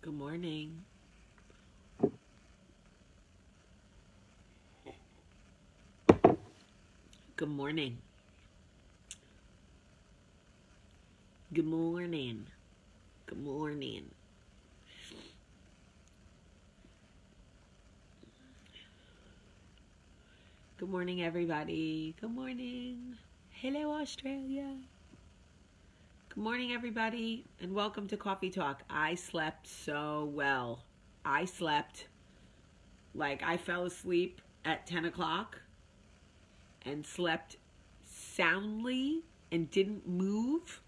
Good morning. Good morning. Good morning. Good morning. Good morning, everybody. Good morning. Hello, Australia. Good morning, everybody, and welcome to Coffee Talk. I slept so well. I slept like I fell asleep at 10 o'clock and slept soundly and didn't move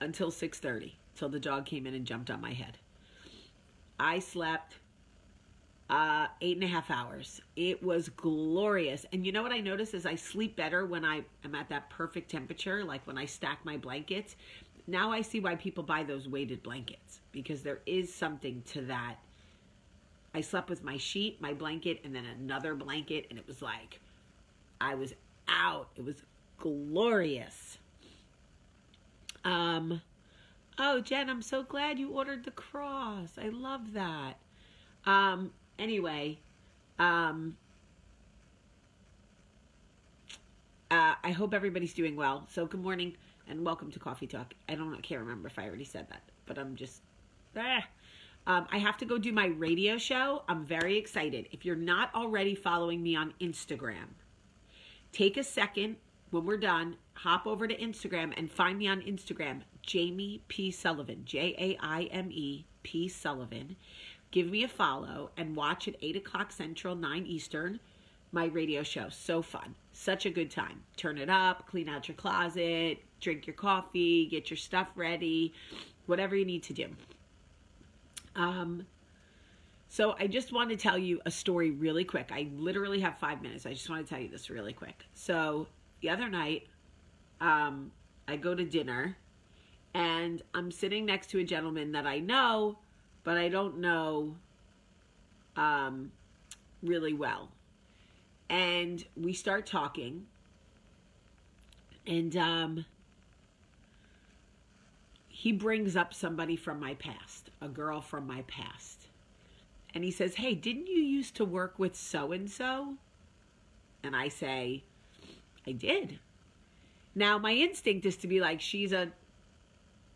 until 6:30, till the dog came in and jumped on my head. I slept 8.5 hours. It was glorious. And you know what I noticed is I sleep better when I am at that perfect temperature, like when I stack my blankets. Now I see why people buy those weighted blankets, because there is something to that. I slept with my sheet, my blanket, and then another blanket, and it was like, I was out. It was glorious. Oh, Jen, I'm so glad you ordered the cross. I love that. Anyway, I hope everybody's doing well. So good morning. And welcome to Coffee Talk. I can't remember if I already said that, but I'm just, I have to go do my radio show. I'm very excited. If you're not already following me on Instagram, take a second when we're done, hop over to Instagram and find me on Instagram, Jamie P. Sullivan, J-A-I-M-E P. Sullivan. Give me a follow and watch at 8 o'clock Central, 9 Eastern, my radio show. So fun. Such a good time. Turn it up, clean out your closet, drink your coffee, get your stuff ready, whatever you need to do. So I just want to tell you a story really quick. I literally have 5 minutes. I just want to tell you this really quick. So the other night, I go to dinner and I'm sitting next to a gentleman that I know, but I don't know really well. And we start talking, and he brings up somebody from my past, a girl from my past. And he says, hey, didn't you used to work with so-and-so? And I say, I did. Now, my instinct is to be like, she's a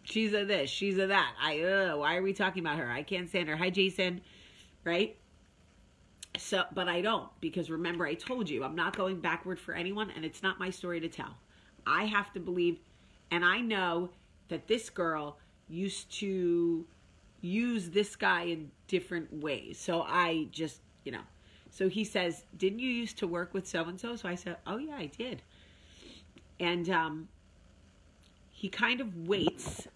this, she's a that. Why are we talking about her? I can't stand her. Hi, Jason. Right? So, but I don't, because remember I told you, I'm not going backward for anyone, and it's not my story to tell. I have to believe, and I know that this girl used to use this guy in different ways. So I just, you know. So he says, didn't you used to work with so-and-so? So I said, oh yeah, I did. And he kind of waits.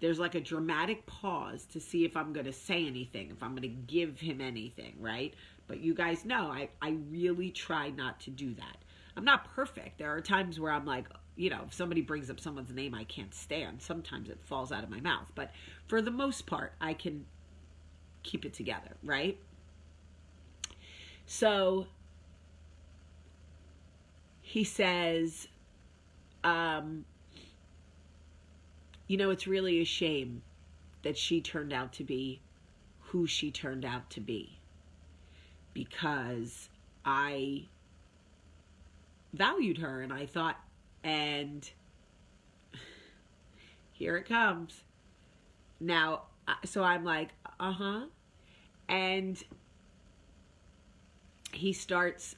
There's like a dramatic pause to see if I'm going to say anything, if I'm going to give him anything, right? But you guys know, I really try not to do that. I'm not perfect. There are times where I'm like, you know, if somebody brings up someone's name I can't stand, sometimes it falls out of my mouth. But for the most part, I can keep it together, right? So he says, you know, it's really a shame that she turned out to be who she turned out to be, because I valued her and I thought, and here it comes. Now, so I'm like, uh-huh. And he starts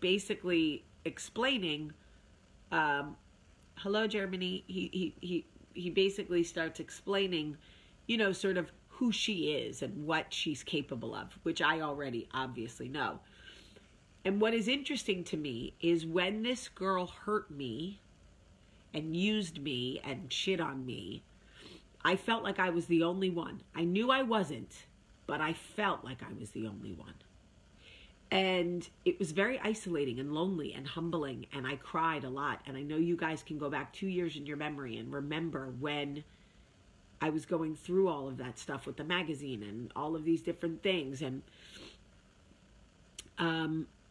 basically explaining, hello, Germany. He basically starts explaining, you know, sort of who she is and what she's capable of, which I already obviously know. And what is interesting to me is when this girl hurt me and used me and shit on me, I felt like I was the only one. I knew I wasn't, but I felt like I was the only one. And it was very isolating and lonely and humbling, and I cried a lot. And I know you guys can go back 2 years in your memory and remember when I was going through all of that stuff with the magazine and all of these different things. And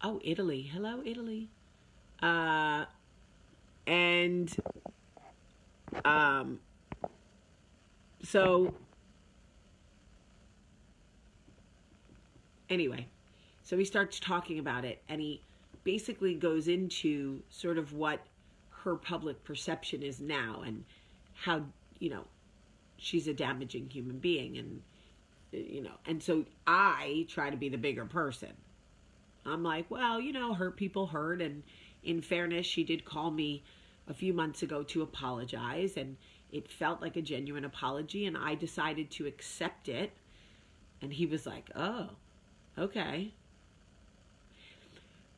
oh, Italy. Hello, Italy. So Anyway, so he starts talking about it, and he basically goes into sort of what her public perception is now and how, you know, she's a damaging human being, and, you know, and so I try to be the bigger person. I'm like, well, you know, hurt people hurt, and in fairness, she did call me a few months ago to apologize, and it felt like a genuine apology, and I decided to accept it. And he was like, oh, okay.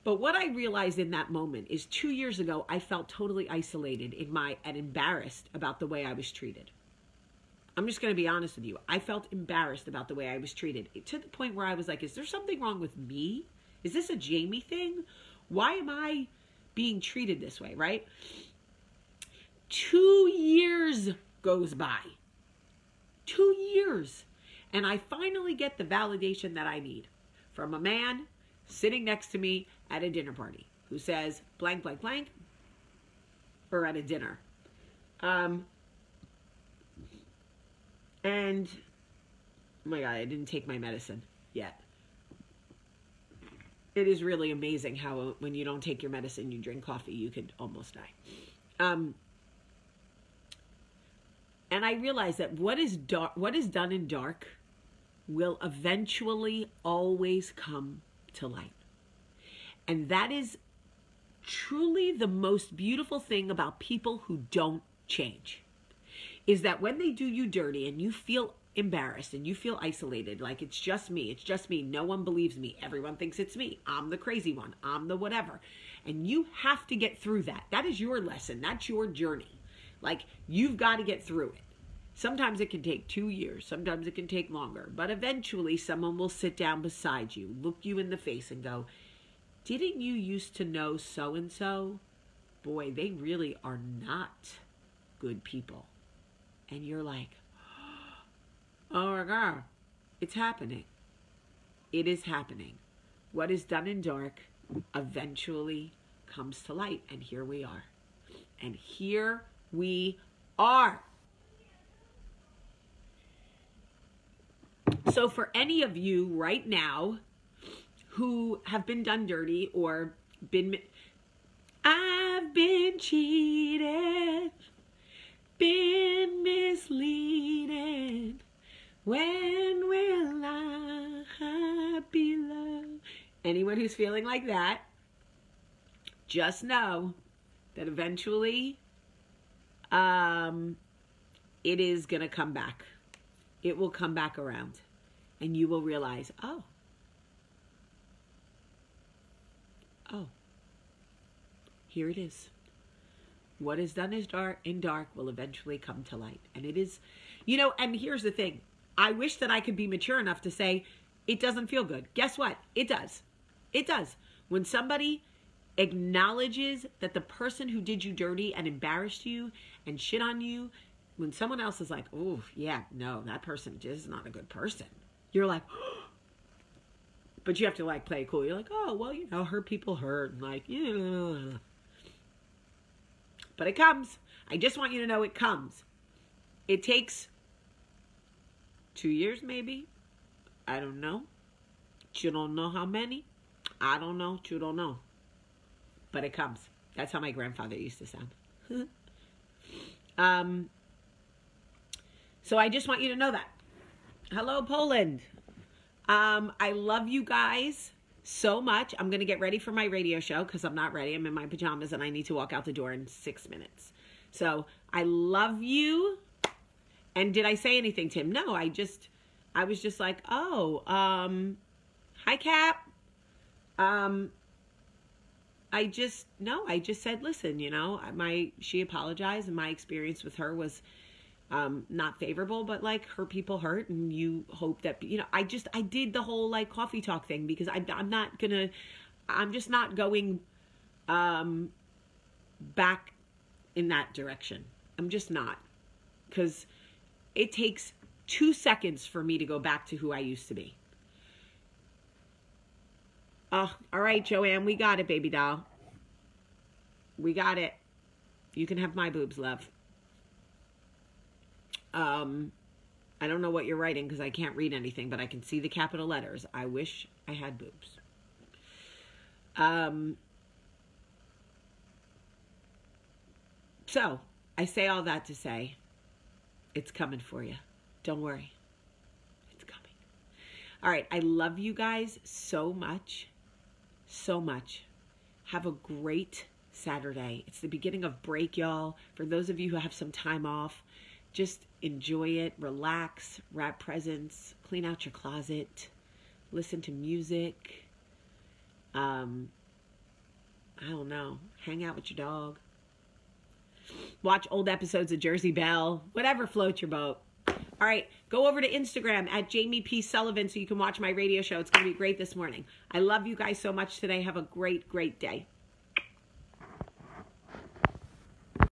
But what I realized in that moment is 2 years ago, I felt totally isolated and embarrassed about the way I was treated. I'm just going to be honest with you. I felt embarrassed about the way I was treated, to the point where I was like, is there something wrong with me? Is this a Jamie thing? Why am I being treated this way, right? 2 years goes by. 2 years. And I finally get the validation that I need from a man sitting next to me at a dinner party who says blank, blank, blank, or at a dinner. And, oh my God, I didn't take my medicine yet. It is really amazing how when you don't take your medicine, you drink coffee, you could almost die. And I realized that what is done in dark will eventually always come to light. And that is truly the most beautiful thing about people who don't change, is that when they do you dirty and you feel embarrassed and you feel isolated, like it's just me, no one believes me, everyone thinks it's me, I'm the crazy one, I'm the whatever. And you have to get through that. That is your lesson, that's your journey. Like, you've got to get through it. Sometimes it can take 2 years. Sometimes it can take longer. But eventually, someone will sit down beside you, look you in the face and go, didn't you used to know so-and-so? Boy, they really are not good people. And you're like, oh my God, it's happening. It is happening. What is done in dark eventually comes to light. And here we are. And here we are. So for any of you right now who have been done dirty or I've been cheated, been misled, when will I be loved? Anyone who's feeling like that, just know that eventually it is going to come back. It will come back around, and you will realize, oh, here it is. What is done in dark will eventually come to light. And it is, you know, and here's the thing. I wish that I could be mature enough to say, it doesn't feel good. Guess what? It does. It does. When somebody acknowledges that the person who did you dirty and embarrassed you and shit on you, when someone else is like, oh, yeah, no, that person is not a good person, you're like, oh. But you have to, like, play cool. You're like, oh, well, you know, hurt people hurt. And like, yeah. But it comes. I just want you to know it comes. It takes 2 years maybe. I don't know. You don't know how many. I don't know. You don't know. But it comes. That's how my grandfather used to sound. So I just want you to know that. Hello, Poland. I love you guys so much. I'm going to get ready for my radio show because I'm not ready. I'm in my pajamas and I need to walk out the door in 6 minutes. So I love you. And did I say anything to him? No, I was just like, oh, hi, Cap. I just said, listen, you know, she apologized and my experience with her was not favorable, but like her people hurt and you hope that, you know, I did the whole like coffee talk thing because I'm just not going back in that direction. I'm just not, because it takes 2 seconds for me to go back to who I used to be. Oh, all right, Joanne, we got it, baby doll. We got it. You can have my boobs, love. I don't know what you're writing because I can't read anything, but I can see the capital letters. I wish I had boobs. So I say all that to say, it's coming for you. Don't worry. It's coming. All right. I love you guys so much. So much. Have a great Saturday. It's the beginning of break, y'all. For those of you who have some time off, just enjoy it, relax, wrap presents, clean out your closet, listen to music, I don't know, hang out with your dog, watch old episodes of Jersey Belle, whatever floats your boat. All right, go over to Instagram at Jamie P. Sullivan so you can watch my radio show. It's going to be great this morning. I love you guys so much today. Have a great, great day.